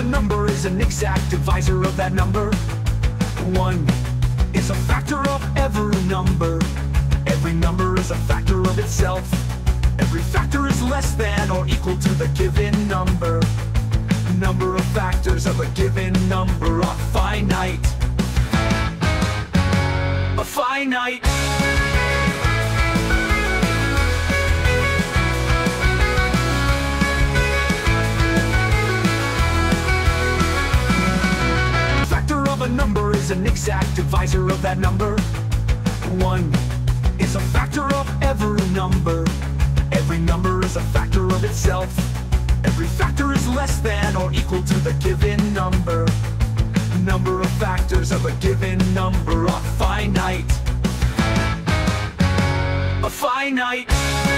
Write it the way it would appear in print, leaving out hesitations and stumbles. a number is an exact divisor of that number. 1 is a factor of every number. Every number is a factor of itself. Every factor is less than or equal to the given number. Number of factors of a given number are finite. A finite. Factor of a number is an exact divisor of that number. 1 is a factor of every number. Every number is a factor of itself. Every factor is less than or equal to the given number. Number of factors of a given number are finite. A finite.